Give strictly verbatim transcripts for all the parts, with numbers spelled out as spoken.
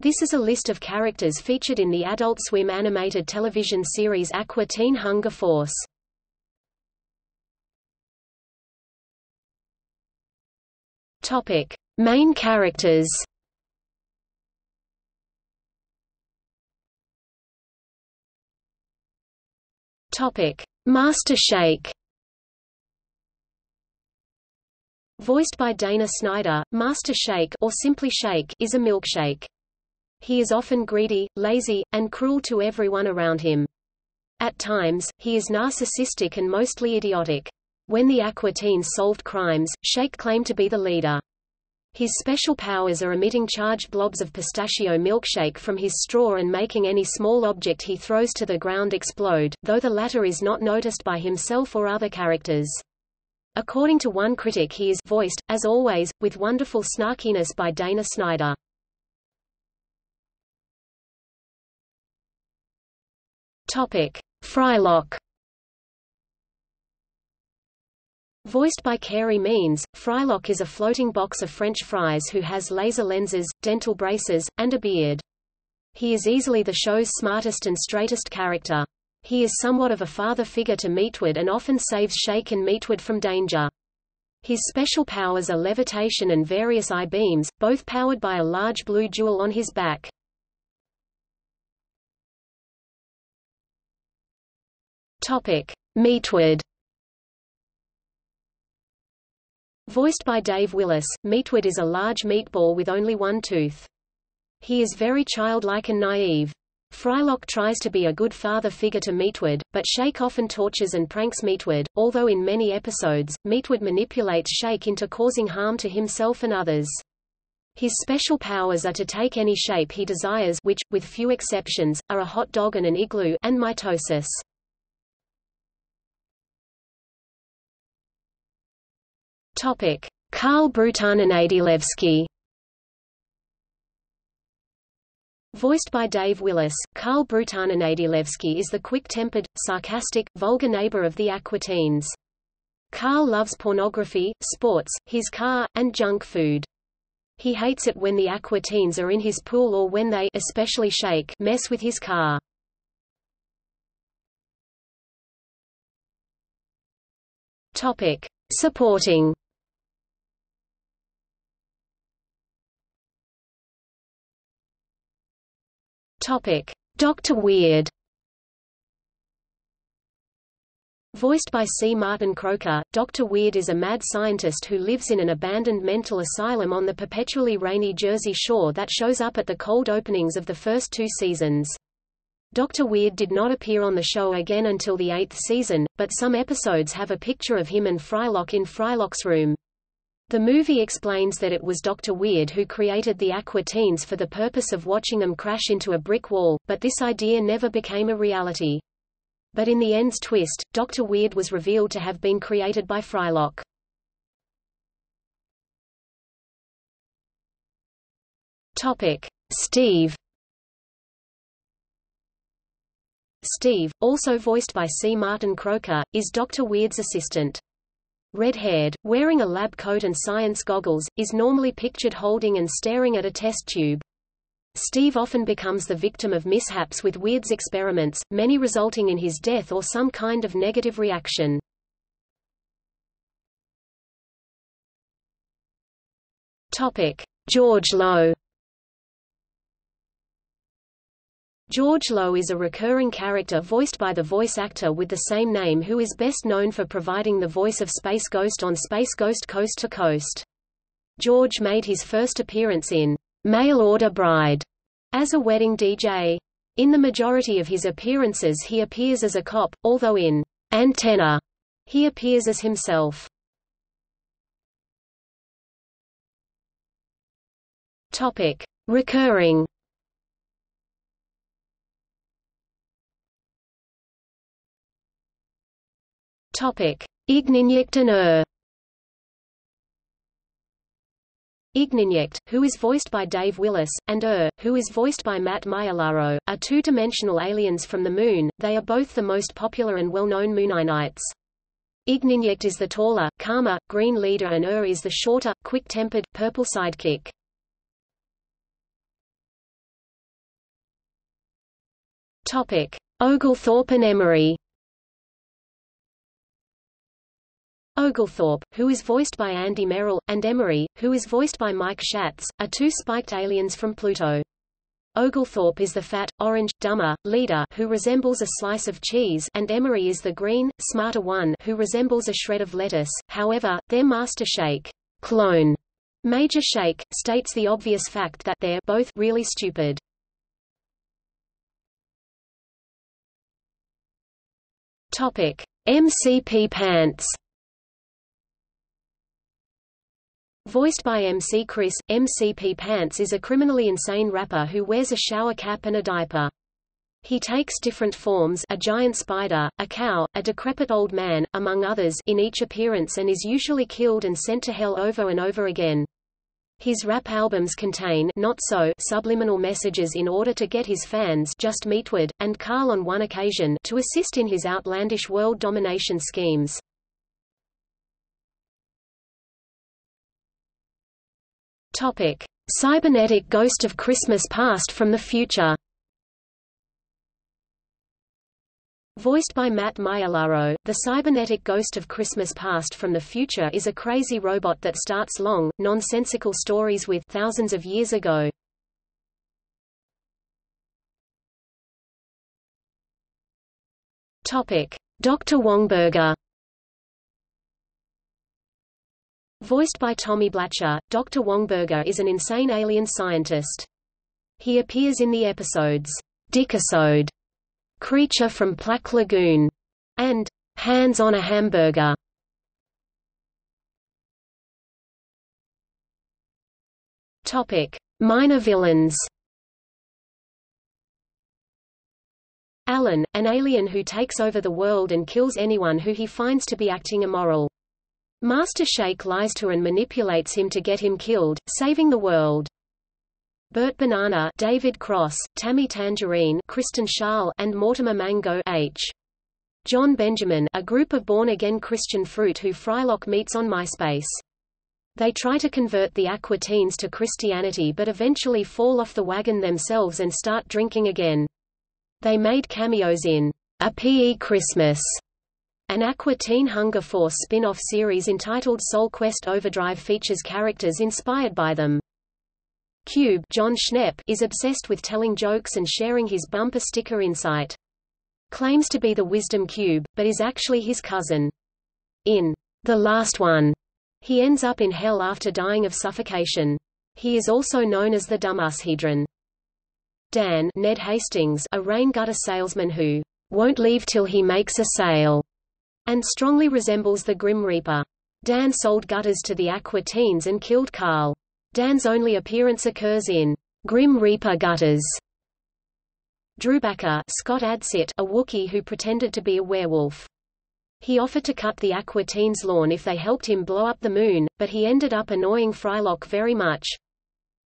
This is a list of characters featured in the Adult Swim animated television series Aqua Teen Hunger Force. Topic: Main characters. Topic: Master Shake. Voiced by Dana Snyder, Master Shake, or simply Shake, is a milkshake. He is often greedy, lazy, and cruel to everyone around him. At times, he is narcissistic and mostly idiotic. When the Aqua Teens solved crimes, Shake claimed to be the leader. His special powers are emitting charged blobs of pistachio milkshake from his straw and making any small object he throws to the ground explode, though the latter is not noticed by himself or other characters. According to one critic, he is voiced, as always, with wonderful snarkiness by Dana Snyder. Topic: Frylock. Voiced by Carey Means, Frylock is a floating box of French fries who has laser lenses, dental braces, and a beard. He is easily the show's smartest and straightest character. He is somewhat of a father figure to Meatwad and often saves Shake and Meatwad from danger. His special powers are levitation and various I-beams, both powered by a large blue jewel on his back. Topic: Meatwad. Voiced by Dave Willis, Meatwad is a large meatball with only one tooth. He is very childlike and naive. Frylock tries to be a good father figure to Meatwad, but Shake often tortures and pranks Meatwad, although in many episodes, Meatwad manipulates Shake into causing harm to himself and others. His special powers are to take any shape he desires which, with few exceptions, are a hot dog and an igloo and mitosis. Topic: Karl Brutananadilewski. Voiced by Dave Willis, Karl Brutananadilewski is the quick-tempered, sarcastic, vulgar neighbor of the Aqua Teens. Karl loves pornography, sports, his car, and junk food. He hates it when the Aqua Teens are in his pool or when they, especially Shake, mess with his car. Topic: Supporting. Topic: Doctor Weird. Voiced by C. Martin Croker, Doctor Weird is a mad scientist who lives in an abandoned mental asylum on the perpetually rainy Jersey Shore that shows up at the cold openings of the first two seasons. Doctor Weird did not appear on the show again until the eighth season, but some episodes have a picture of him and Frylock in Frylock's room. The movie explains that it was Doctor Weird who created the Aqua Teens for the purpose of watching them crash into a brick wall, but this idea never became a reality. But in the end's twist, Doctor Weird was revealed to have been created by Frylock. Topic: Steve. Steve, also voiced by C. Martin Croker, is Doctor Weird's assistant. Red-haired, wearing a lab coat and science goggles, is normally pictured holding and staring at a test tube. Steve often becomes the victim of mishaps with Weird's experiments, many resulting in his death or some kind of negative reaction. Topic: George Lowe. George Lowe is a recurring character voiced by the voice actor with the same name who is best known for providing the voice of Space Ghost on Space Ghost Coast to Coast. George made his first appearance in Mail Order Bride as a wedding D J. In the majority of his appearances he appears as a cop, although in Antenna he appears as himself. Topic: Recurring. Topic: Ignignokt and Err. Ignignokt, who is voiced by Dave Willis, and Err, who is voiced by Matt Maialaro, are two-dimensional aliens from the Moon. They are both the most popular and well-known Mooninites. Ignignokt is the taller, calmer, green leader, and Err is the shorter, quick-tempered, purple sidekick. Oglethorpe and Emery. Oglethorpe, who is voiced by Andy Merrill, and Emery, who is voiced by Mike Schatz, are two spiked aliens from Pluto. Oglethorpe is the fat, orange, dumber, leader who resembles a slice of cheese, and Emery is the green, smarter one who resembles a shred of lettuce. However, their Master Shake clone, Major Shake, states the obvious fact that they're both really stupid. Topic: M C Pee Pants. Voiced by M C Chris, M C Pee Pants is a criminally insane rapper who wears a shower cap and a diaper. He takes different forms, a giant spider, a cow, a decrepit old man, among others, in each appearance, and is usually killed and sent to hell over and over again. His rap albums contain not so subliminal messages in order to get his fans, just Meatwad, and Karl on one occasion, to assist in his outlandish world domination schemes. Topic: Cybernetic Ghost of Christmas Past from the Future. Voiced by Matt Maialaro, the cybernetic Ghost of Christmas Past from the Future is a crazy robot that starts long, nonsensical stories with thousands of years ago. Topic: Doctor Wongburger. Voiced by Tommy Blatcher, Doctor Wongburger is an insane alien scientist. He appears in the episodes Dickisode, Creature from Plaque Lagoon, and Hands on a Hamburger. Topic: Minor villains. Alan, an alien who takes over the world and kills anyone who he finds to be acting immoral. Master Shake lies to and manipulates him to get him killed, saving the world. Bert Banana, David Cross, Tammy Tangerine, Kristen Schaal, and Mortimer Mango H. John Benjamin, a group of born-again Christian fruit who Frylock meets on MySpace. They try to convert the Aqua Teens to Christianity but eventually fall off the wagon themselves and start drinking again. They made cameos in A P E Christmas, an Aqua Teen Hunger Force spin-off series entitled Soul Quest Overdrive features characters inspired by them. Cube, John Schnepp, is obsessed with telling jokes and sharing his bumper sticker insight. Claims to be the Wisdom Cube, but is actually his cousin. In The Last One, he ends up in hell after dying of suffocation. He is also known as the Dumbass-hedron. Dan, Ned Hastings, a rain gutter salesman who won't leave till he makes a sale, and strongly resembles the Grim Reaper. Dan sold gutters to the Aqua Teens and killed Karl. Dan's only appearance occurs in Grim Reaper Gutters. Drewbacker, Scott Adsit, a Wookiee who pretended to be a werewolf. He offered to cut the Aqua Teens' lawn if they helped him blow up the moon, but he ended up annoying Frylock very much.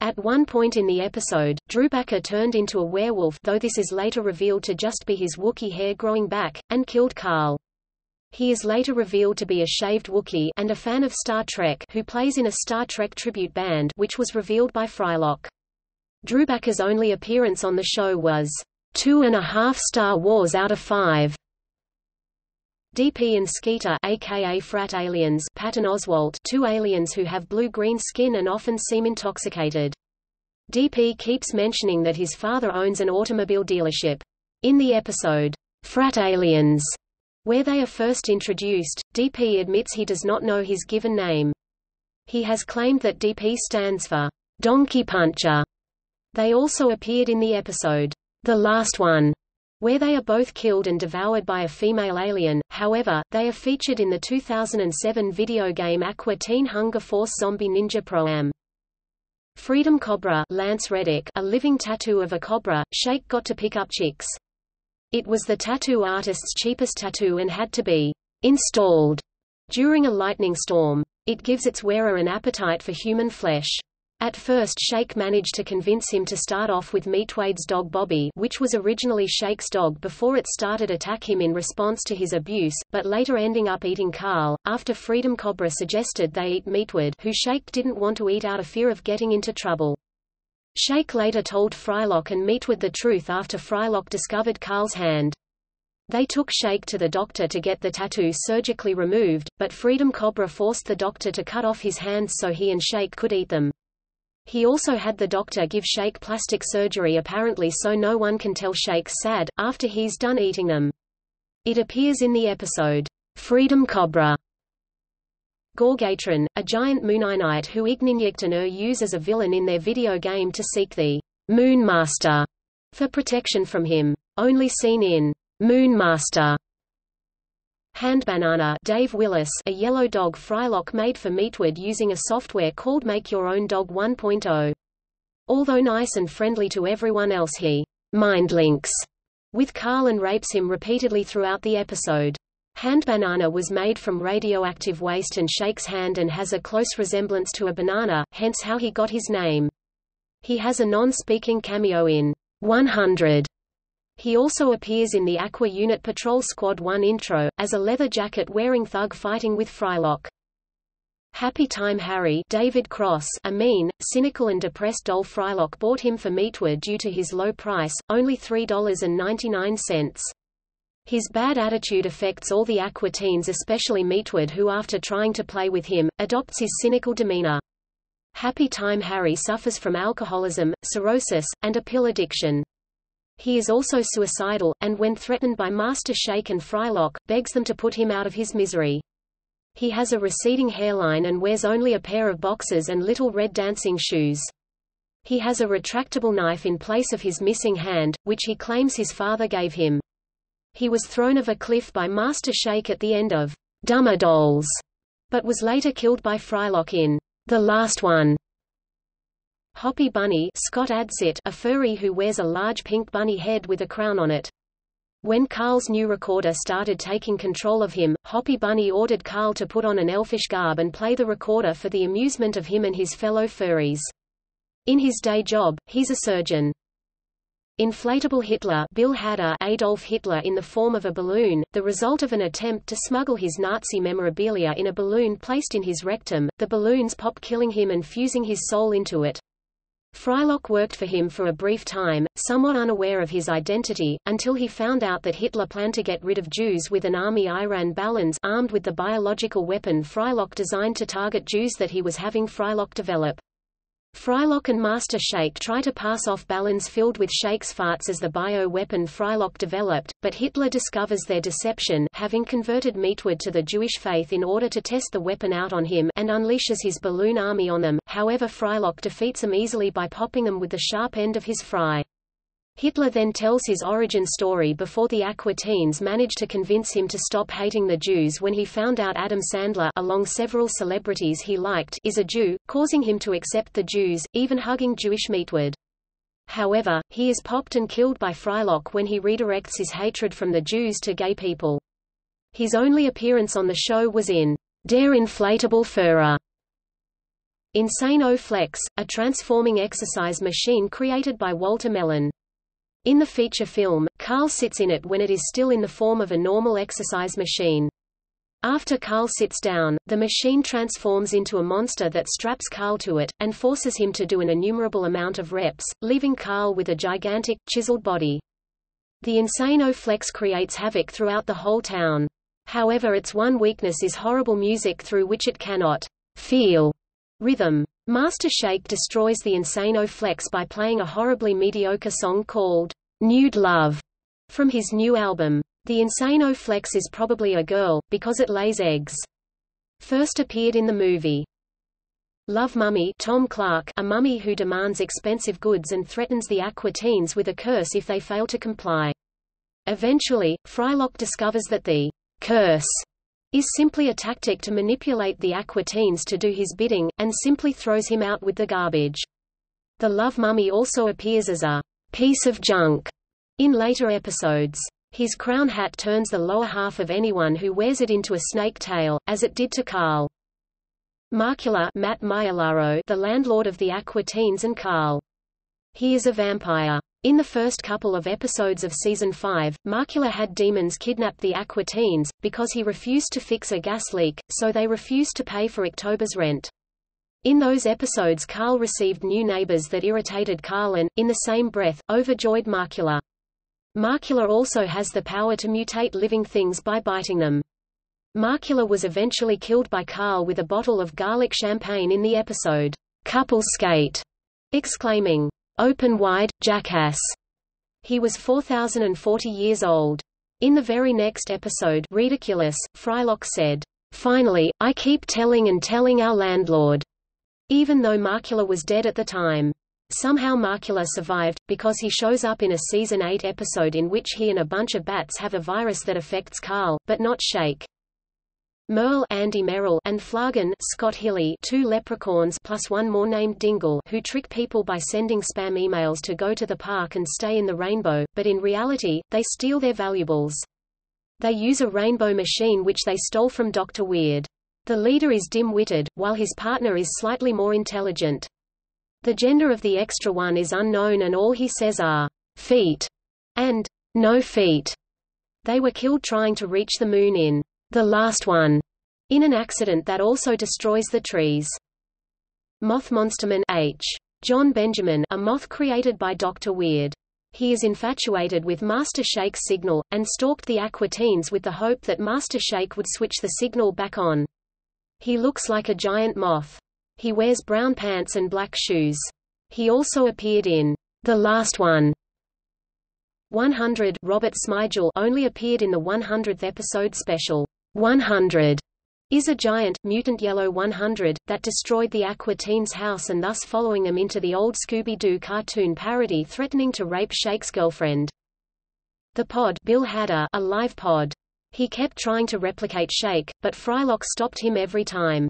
At one point in the episode, Drewbacker turned into a werewolf, though this is later revealed to just be his Wookiee hair growing back, and killed Karl. He is later revealed to be a shaved Wookiee and a fan of Star Trek who plays in a Star Trek tribute band, which was revealed by Frylock. Drewbacker's only appearance on the show was two and a half Star Wars out of five. D P and Skeeter, aka Frat Aliens, Patton Oswalt, two aliens who have blue-green skin and often seem intoxicated. D P keeps mentioning that his father owns an automobile dealership. In the episode Frat Aliens, where they are first introduced, D P admits he does not know his given name. He has claimed that D P stands for Donkey Puncher. They also appeared in the episode The Last One, where they are both killed and devoured by a female alien. However, they are featured in the two thousand seven video game Aqua Teen Hunger Force Zombie Ninja Pro-Am. Freedom Cobra, Lance Reddick, a living tattoo of a cobra, Shake got to pick up chicks. It was the tattoo artist's cheapest tattoo and had to be installed during a lightning storm. It gives its wearer an appetite for human flesh. At first Shake managed to convince him to start off with Meatwad's dog Bobby, which was originally Shake's dog before it started attack him in response to his abuse, but later ending up eating Karl, after Freedom Cobra suggested they eat Meatwad, who Shake didn't want to eat out of fear of getting into trouble. Shake later told Frylock and Meatwad the truth after Frylock discovered Karl's hand. They took Shake to the doctor to get the tattoo surgically removed, but Freedom Cobra forced the doctor to cut off his hands so he and Shake could eat them. He also had the doctor give Shake plastic surgery apparently so no one can tell Shake's sad, after he's done eating them. It appears in the episode, Freedom Cobra. Gorgatron, a giant Mooninite who Ignignokt and Err use as a villain in their video game to seek the Moon Master for protection from him. Only seen in Moon Master. Hand Banana, Dave Willis, a yellow dog Frylock made for Meatwad using a software called Make Your Own Dog one point oh. Although nice and friendly to everyone else, he mind links with Karl and rapes him repeatedly throughout the episode. Hand Banana was made from radioactive waste and Shake's hand and has a close resemblance to a banana, hence how he got his name. He has a non-speaking cameo in one hundred. He also appears in the Aqua Unit Patrol Squad one intro, as a leather jacket-wearing thug fighting with Frylock. Happy Time Harry, David Cross, a mean, cynical and depressed doll Frylock bought him for Meatwad due to his low price, only three dollars and ninety-nine cents. His bad attitude affects all the Aqua teens, especially Meatwad, who after trying to play with him, adopts his cynical demeanor. Happy Time Harry suffers from alcoholism, cirrhosis, and a pill addiction. He is also suicidal, and when threatened by Master Shake and Frylock, begs them to put him out of his misery. He has a receding hairline and wears only a pair of boxers and little red dancing shoes. He has a retractable knife in place of his missing hand, which he claims his father gave him. He was thrown off a cliff by Master Shake at the end of Dumber Dolls, but was later killed by Frylock in The Last One. Hoppy Bunny, Scott Adsit, a furry who wears a large pink bunny head with a crown on it. When Karl's new recorder started taking control of him, Hoppy Bunny ordered Karl to put on an elfish garb and play the recorder for the amusement of him and his fellow furries. In his day job, he's a surgeon. Inflatable Hitler, Bill Hader, Adolf Hitler in the form of a balloon, the result of an attempt to smuggle his Nazi memorabilia in a balloon placed in his rectum, the balloons pop, killing him and fusing his soul into it. Frylock worked for him for a brief time, somewhat unaware of his identity, until he found out that Hitler planned to get rid of Jews with an army Iran balance armed with the biological weapon Frylock designed to target Jews that he was having Frylock develop. Frylock and Master Shake try to pass off ballons filled with Shake's farts as the bio-weapon Frylock developed, but Hitler discovers their deception, having converted Meatwad to the Jewish faith in order to test the weapon out on him, and unleashes his balloon army on them. However, Frylock defeats them easily by popping them with the sharp end of his fry. Hitler then tells his origin story before the Aqua Teens manage to convince him to stop hating the Jews when he found out Adam Sandler, along several celebrities he liked, is a Jew, causing him to accept the Jews, even hugging Jewish Meatwad. However, he is popped and killed by Frylock when he redirects his hatred from the Jews to gay people. His only appearance on the show was in Der Inflatable Führer. Insane O Flex, a transforming exercise machine created by Walter Mellon. In the feature film, Karl sits in it when it is still in the form of a normal exercise machine. After Karl sits down, the machine transforms into a monster that straps Karl to it, and forces him to do an innumerable amount of reps, leaving Karl with a gigantic, chiseled body. The Insane O-Flex creates havoc throughout the whole town. However, its one weakness is horrible music through which it cannot feel rhythm. Master Shake destroys the Insane O-Flex by playing a horribly mediocre song called Nude Love from his new album. The Insane O-Flex is probably a girl, because it lays eggs. First appeared in the movie Love Mummy, Tom Clark, a mummy who demands expensive goods and threatens the Aqua Teens with a curse if they fail to comply. Eventually, Frylock discovers that the curse is simply a tactic to manipulate the Aqua Teens to do his bidding, and simply throws him out with the garbage. The Love Mummy also appears as a piece of junk in later episodes. His crown hat turns the lower half of anyone who wears it into a snake tail, as it did to Karl. Markula, Matt Maialaro, the landlord of the Aqua Teens and Karl. He is a vampire. In the first couple of episodes of Season five, Markula had demons kidnap the Aqua Teens, because he refused to fix a gas leak, so they refused to pay for October's rent. In those episodes, Karl received new neighbors that irritated Karl and, in the same breath, overjoyed Markula. Markula also has the power to mutate living things by biting them. Markula was eventually killed by Karl with a bottle of garlic champagne in the episode, Couple Skate, exclaiming, "Open wide, jackass." He was four thousand forty years old. In the very next episode, Ridiculous, Frylock said, "Finally, I keep telling and telling our landlord," even though Markula was dead at the time. Somehow Markula survived, because he shows up in a Season eight episode in which he and a bunch of bats have a virus that affects Karl, but not Shake. Merle, Andy Merrill, and Flagon, Scott Hilly, two leprechauns plus one more named Dingle, who trick people by sending spam emails to go to the park and stay in the rainbow, but in reality, they steal their valuables. They use a rainbow machine which they stole from Doctor Weird. The leader is dim-witted, while his partner is slightly more intelligent. The gender of the extra one is unknown and all he says are, "feet" and "no feet." They were killed trying to reach the moon in The Last One, in an accident that also destroys the trees. Moth Monsterman H. John Benjamin, a moth created by Doctor Weird. He is infatuated with Master Shake's signal, and stalked the Aqua Teens with the hope that Master Shake would switch the signal back on. He looks like a giant moth. He wears brown pants and black shoes. He also appeared in The Last One. one hundred Robert Smigel only appeared in the one hundredth episode special. one hundred is a giant, mutant yellow one hundred, that destroyed the Aqua Teens' house and thus following them into the old Scooby-Doo cartoon parody threatening to rape Shake's girlfriend. The Pod, Bill Hader, a live pod. He kept trying to replicate Shake, but Frylock stopped him every time.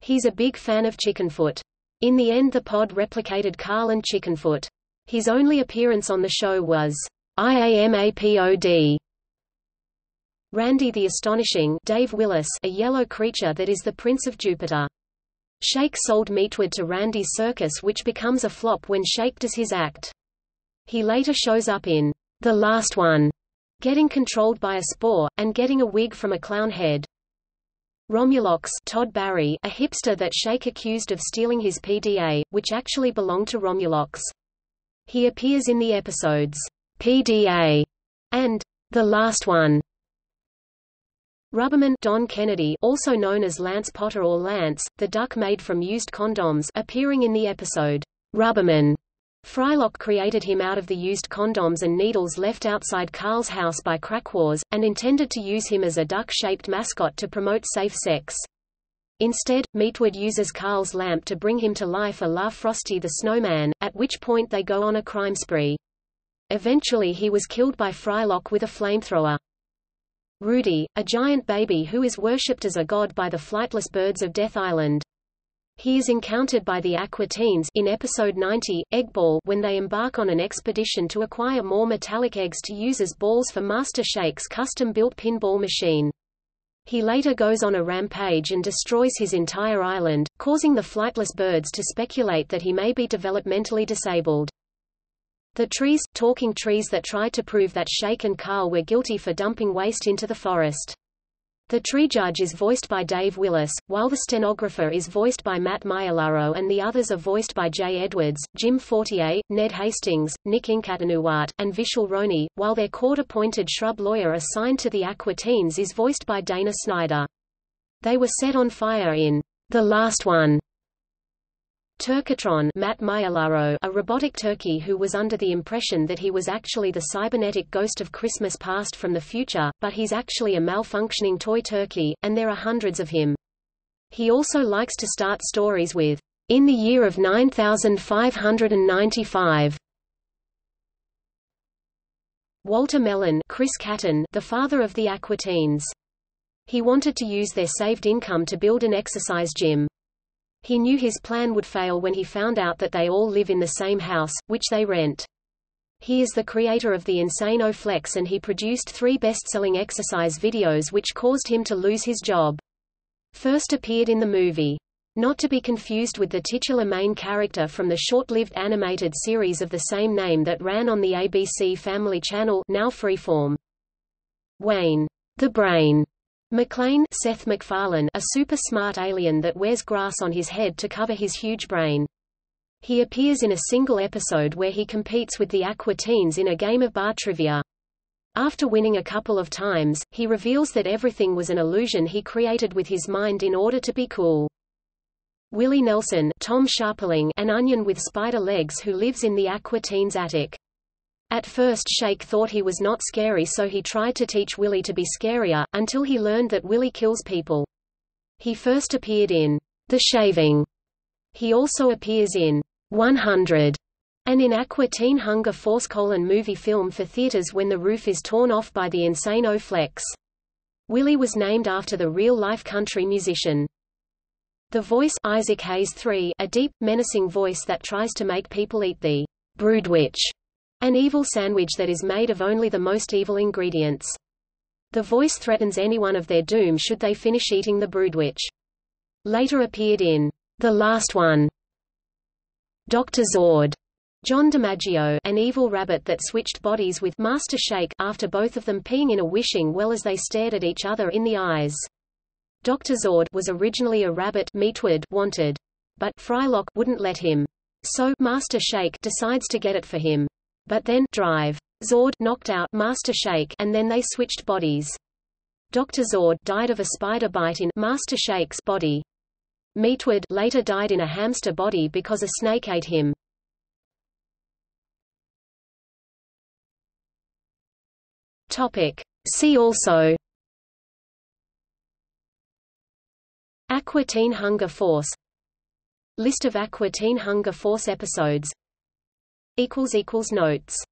He's a big fan of Chickenfoot. In the end the pod replicated Karl and Chickenfoot. His only appearance on the show was, I am a pod. Randy the Astonishing, Dave Willis, a yellow creature that is the Prince of Jupiter. Shake sold Meatwad to Randy's circus, which becomes a flop when Shake does his act. He later shows up in The Last One, getting controlled by a spore, and getting a wig from a clown head. Romulox, Todd Barry, a hipster that Shake accused of stealing his P D A, which actually belonged to Romulox. He appears in the episodes, P D A and The Last One. Rubberman, Don Kennedy, also known as Lance Potter or Lance, the duck made from used condoms, appearing in the episode, Rubberman. Frylock created him out of the used condoms and needles left outside Karl's house by crackwars, and intended to use him as a duck-shaped mascot to promote safe sex. Instead, Meatwad uses Karl's lamp to bring him to life a la Frosty the Snowman, at which point they go on a crime spree. Eventually he was killed by Frylock with a flamethrower. Rudy, a giant baby who is worshipped as a god by the flightless birds of Death Island. He is encountered by the Aqua Teens in episode ninety, Eggball, when they embark on an expedition to acquire more metallic eggs to use as balls for Master Shake's custom-built pinball machine. He later goes on a rampage and destroys his entire island, causing the flightless birds to speculate that he may be developmentally disabled. The trees, talking trees that try to prove that Shake and Karl were guilty for dumping waste into the forest. The tree judge is voiced by Dave Willis, while the stenographer is voiced by Matt Maialaro and the others are voiced by Jay Edwards, Jim Fortier, Ned Hastings, Nick Inkatanuwat, and Vishal Roni, while their court-appointed shrub lawyer assigned to the Aqua Teens is voiced by Dana Snyder. They were set on fire in The Last One. Turkotron, Matt Maialaro, a robotic turkey who was under the impression that he was actually the cybernetic ghost of Christmas Past from the Future, but he's actually a malfunctioning toy turkey, and there are hundreds of him. He also likes to start stories with, "In the year of nine thousand five hundred ninety-five. Walter Mellon, Chris Catton, the father of the Aqua Teens. He wanted to use their saved income to build an exercise gym. He knew his plan would fail when he found out that they all live in the same house, which they rent. He is the creator of the Insane O Flex and he produced three best-selling exercise videos which caused him to lose his job. First appeared in the movie. Not to be confused with the titular main character from the short-lived animated series of the same name that ran on the A B C Family Channel, now Freeform. Wayne, the Brain, McLean, Seth MacFarlane, a super smart alien that wears grass on his head to cover his huge brain. He appears in a single episode where he competes with the Aqua Teens in a game of bar trivia. After winning a couple of times, he reveals that everything was an illusion he created with his mind in order to be cool. Willy Nelson, Tom Sharpling, an onion with spider legs who lives in the Aqua Teens attic. At first Shake thought he was not scary, so he tried to teach Willy to be scarier, until he learned that Willy kills people. He first appeared in The Shaving. He also appears in one hundred and in Aqua Teen Hunger Force colon movie film for theaters when the roof is torn off by the Insane O Flex. Willy was named after the real-life country musician. The voice, Isaac Hayes the third, a deep, menacing voice that tries to make people eat the Broodwitch, an evil sandwich that is made of only the most evil ingredients. The voice threatens anyone of their doom should they finish eating the Broodwitch. Later appeared in The Last One. Doctor Zord, John DiMaggio, an evil rabbit that switched bodies with Master Shake after both of them peeing in a wishing well as they stared at each other in the eyes. Doctor Zord was originally a rabbit Meatwad wanted, but Frylock wouldn't let him. So Master Shake decides to get it for him. But then Drive Zord knocked out Master Shake, and then they switched bodies. Doctor Zord died of a spider bite in Master Shake's body. Meatwad later died in a hamster body because a snake ate him. Topic. See also: Aqua Teen Hunger Force, List of Aqua Teen Hunger Force episodes. Notes